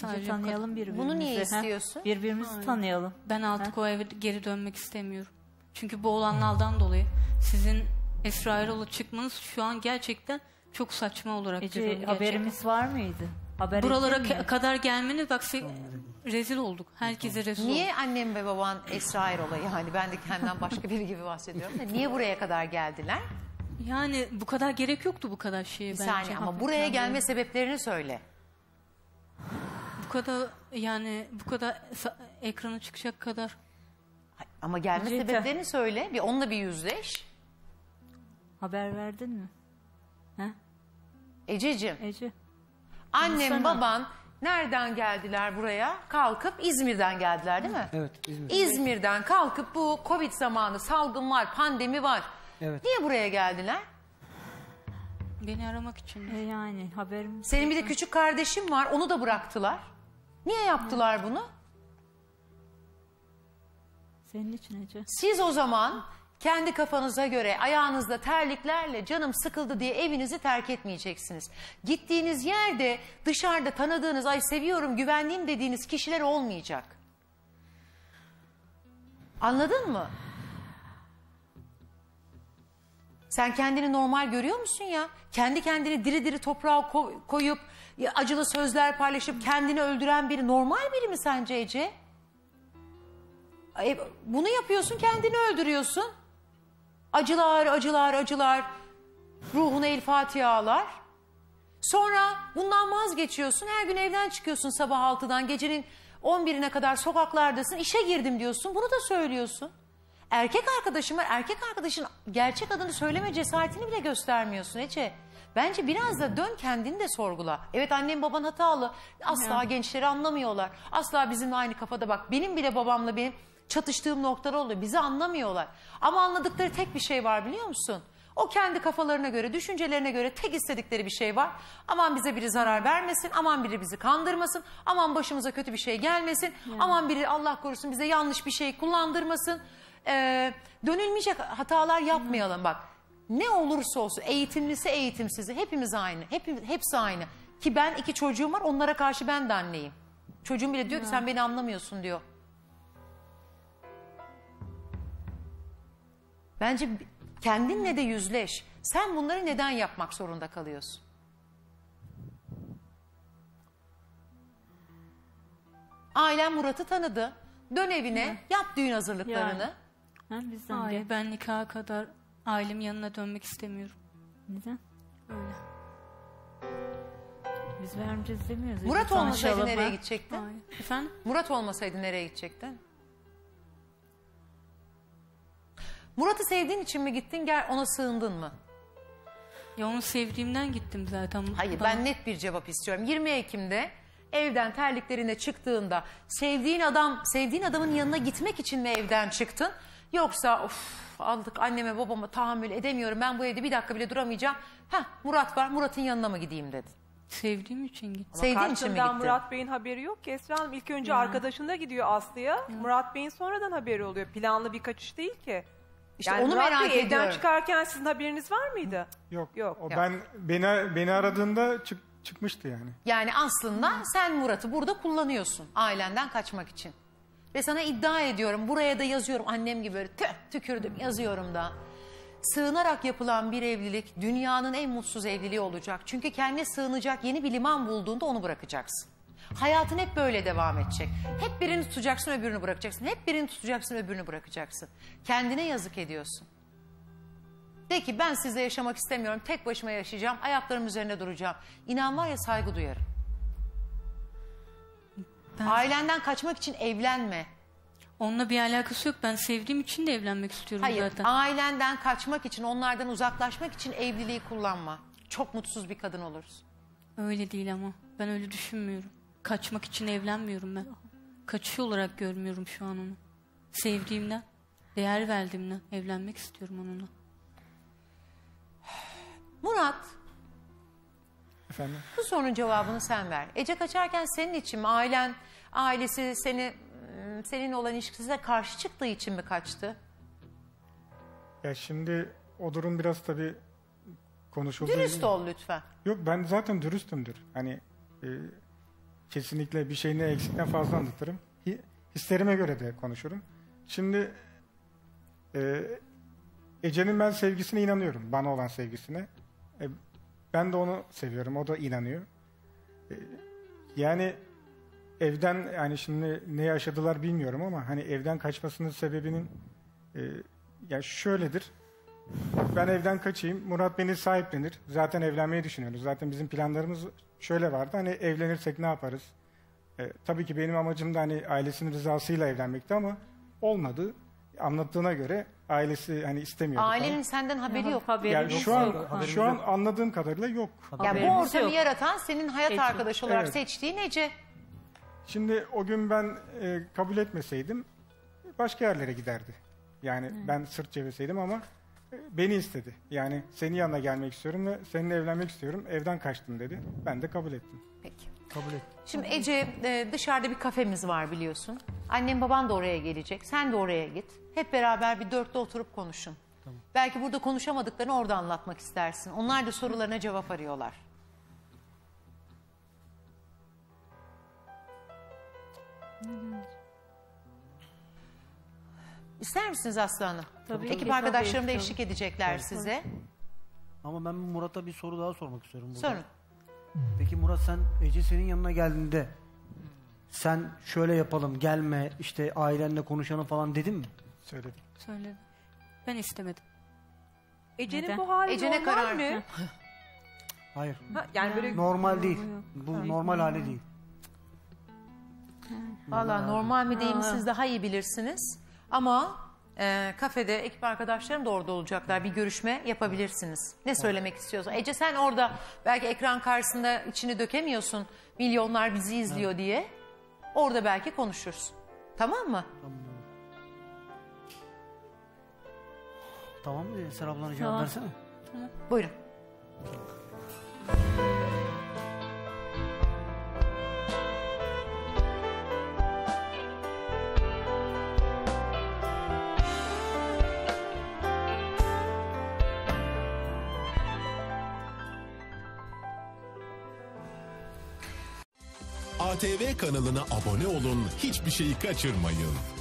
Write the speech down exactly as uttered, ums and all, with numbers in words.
Sadece tanıyalım birbirimizi. Bunu niye istiyorsun? Ha? Birbirimizi Aynen. tanıyalım. Ben artık ha? o eve geri dönmek istemiyorum. Çünkü bu olanlardan dolayı sizin Esra Erol'a çıkmanız şu an gerçekten çok saçma olarak Ece, görüyorum. Haberimiz var mıydı? Haber Buralara ka kadar gelmeniz bak rezil olduk. Herkese rezil olduk. Niye annem ve baban Esra Erol'a yani ben de kendimden başka biri gibi bahsediyorum da niye buraya kadar geldiler? Yani bu kadar gerek yoktu bu kadar şeye bir bence. Saniye ama buraya gelme sebeplerini söyle. Bu kadar yani bu kadar ekrana çıkacak kadar. Ama gelme Cita. sebeplerini söyle. Bir onunla bir yüzleş. Haber verdin mi? He? Ececiğim. Ece. Annem, Sana. baban nereden geldiler buraya? Kalkıp İzmir'den geldiler değil mi? Evet. İzmir'den, İzmir'den kalkıp bu Covid zamanı salgın var, pandemi var. Evet. Niye buraya geldiler? Beni aramak için. E yani haberim. Senin bir de küçük kardeşim var, onu da bıraktılar. Niye yaptılar evet. bunu? Senin için Ece. Siz o zaman kendi kafanıza göre ayağınızda terliklerle canım sıkıldı diye evinizi terk etmeyeceksiniz. Gittiğiniz yerde dışarıda tanıdığınız ay seviyorum güvendiğim dediğiniz kişiler olmayacak. Anladın mı? Sen kendini normal görüyor musun ya? Kendi kendini diri diri toprağa koyup acılı sözler paylaşıp kendini öldüren biri normal biri mi sence Ece? Bunu yapıyorsun kendini öldürüyorsun. Acılar acılar acılar. Ruhuna el Fatiha'lar. Sonra bundan vazgeçiyorsun. Her gün evden çıkıyorsun sabah altıdan gecenin on birine kadar sokaklardasın. İşe girdim diyorsun. Bunu da söylüyorsun. Erkek arkadaşım var. Erkek arkadaşın gerçek adını söyleme cesaretini bile göstermiyorsun Ece. Bence biraz da dön kendini de sorgula. Evet annem baban hatalı. Asla hmm. gençleri anlamıyorlar. Asla bizimle aynı kafada bak. Benim bile babamla benim çatıştığım noktalar oluyor. Bizi anlamıyorlar. Ama anladıkları tek bir şey var biliyor musun? O kendi kafalarına göre, düşüncelerine göre tek istedikleri bir şey var. Aman bize biri zarar vermesin, aman biri bizi kandırmasın, aman başımıza kötü bir şey gelmesin, hmm. aman biri Allah korusun bize yanlış bir şey kullandırmasın. Ee, dönülmeyecek hatalar yapmayalım bak. Ne olursa olsun eğitimlisi eğitimsizi hepimiz aynı. Hepimiz, hepsi aynı. Ki ben iki çocuğum var onlara karşı ben de anneyim. Çocuğum bile diyor ki sen beni anlamıyorsun diyor. Bence kendinle de yüzleş. Sen bunları neden yapmak zorunda kalıyorsun? Ailem Murat'ı tanıdı. Dön evine Hı. yap düğün hazırlıklarını. Yani. Ha, bizden Hayır de. ben nikaha kadar ailemin yanına dönmek istemiyorum. Neden? Öyle. Biz vermeyeceğiz demiyoruz. Murat olmasaydı nereye gidecektin? Hayır. Efendim? Murat olmasaydı nereye gidecektin? Murat'ı sevdiğin için mi gittin? Gel ona sığındın mı? Ya onu sevdiğimden gittim zaten. Hayır Bana... ben net bir cevap istiyorum. yirmi Ekim'de evden terliklerine çıktığında sevdiğin adam, sevdiğin adamın yanına gitmek için mi evden çıktın? Yoksa of aldık anneme babama tahammül edemiyorum ben bu evde bir dakika bile duramayacağım. Heh Murat var Murat'ın yanına mı gideyim dedin? Sevdiğim için gittim. Sevdiğin için mi gittin? Murat Bey'in haberi yok ki Esra Hanım ilk önce ya. arkadaşında gidiyor Aslı'ya. Murat Bey'in sonradan haberi oluyor. Planlı bir kaçış değil ki. İşte yani onu Murat merak Bey, ediyorum. Evden çıkarken sizin haberiniz var mıydı? Yok. Yok. O ben beni, beni aradığında çık. Çıkmıştı yani. Yani aslında hmm. sen Murat'ı burada kullanıyorsun ailenden kaçmak için. Ve sana iddia ediyorum buraya da yazıyorum annem gibi böyle tüh, tükürdüm yazıyorum da. Sığınarak yapılan bir evlilik dünyanın en mutsuz evliliği olacak. Çünkü kendine sığınacak yeni bir liman bulduğunda onu bırakacaksın. Hayatın hep böyle devam edecek. Hep birini tutacaksın öbürünü bırakacaksın. Hep birini tutacaksın öbürünü bırakacaksın. Kendine yazık ediyorsun. De ki ben sizle yaşamak istemiyorum. Tek başıma yaşayacağım. Ayaklarım üzerine duracağım. İnan var ya saygı duyarım. Ben... Ailenden kaçmak için evlenme. Onunla bir alakası yok. Ben sevdiğim için de evlenmek istiyorum Hayır, zaten. Hayır ailenden kaçmak için, onlardan uzaklaşmak için evliliği kullanma. Çok mutsuz bir kadın oluruz. Öyle değil ama. Ben öyle düşünmüyorum. Kaçmak için evlenmiyorum ben. Kaçış olarak görmüyorum şu an onu. Sevdiğimden, değer verdiğimden evlenmek istiyorum onunla. Murat, Efendim? bu sorunun cevabını sen ver. Ece kaçarken senin için mi? Ailen, ailesi seni, senin olan ilişkisine karşı çıktığı için mi kaçtı? Ya şimdi o durum biraz tabii konuşuldu. Dürüst ol lütfen. Yok ben zaten dürüstümdür. Hani e, Kesinlikle bir şeyini eksikten fazla anlatırım. Hislerime göre de konuşurum. Şimdi e, Ece'nin ben sevgisine inanıyorum. Bana olan sevgisine. E, ben de onu seviyorum. O da inanıyor. E, yani evden, yani şimdi ne yaşadılar bilmiyorum ama hani evden kaçmasının sebebinin e, yani şöyledir. Ben evden kaçayım. Murat beni sahiplenir. Zaten evlenmeyi düşünüyoruz. Zaten bizim planlarımız şöyle vardı. Hani evlenirsek ne yaparız? E, tabii ki benim amacım da hani ailesinin rızasıyla evlenmekti ama olmadı. Anlattığına göre ailesi hani istemiyordu. Ailenin falan senden haberi yok. Haberi yani yok. Şu an, yok. Şu an anladığım kadarıyla yok. Yani bu ortamı yok. Yaratan senin hayat Ece. Arkadaşı olarak evet. seçtiğin Ece. Şimdi o gün ben e, kabul etmeseydim başka yerlere giderdi. Yani hmm. ben sırt çevirseydim ama beni istedi. Yani senin yanına gelmek istiyorum ve seninle evlenmek istiyorum. Evden kaçtım dedi. Ben de kabul ettim. Peki. Kabul ettim. Şimdi Ece, dışarıda bir kafemiz var biliyorsun. Annem baban da oraya gelecek. Sen de oraya git. Hep beraber bir dörtte oturup konuşun. Tamam. Belki burada konuşamadıklarını orada anlatmak istersin. Onlar da sorularına cevap arıyorlar. İster misiniz Aslı Hanım? Tabii. Ekip arkadaşlarım da eşlik edecekler tabii size. Ama ben Murat'a bir soru daha sormak istiyorum. Burada. Sorun. Peki Murat, sen Ece senin yanına geldiğinde sen şöyle yapalım, gelme, işte ailenle konuşalım falan dedin mi? Söyledim. Söyledim. Ben istemedim. Ece'nin bu hali Ece normal mi? Hayır. Ha, yani ya. Böyle normal değil. Bu hayır, normal hali değil. Valla normal mi değil mi siz daha iyi bilirsiniz. Ama e, kafede ekip arkadaşlarım da orada olacaklar. Bir görüşme yapabilirsiniz. Ne söylemek istiyorsun? Ece sen orada belki ekran karşısında içini dökemiyorsun. Milyonlar bizi izliyor evet. diye. Orada belki konuşursun. Tamam mı? Tamam. Tamam mı? Esra ablanın cevap tamam. versene. Tamam. Buyurun. A T V kanalına abone olun, hiçbir şeyi kaçırmayın.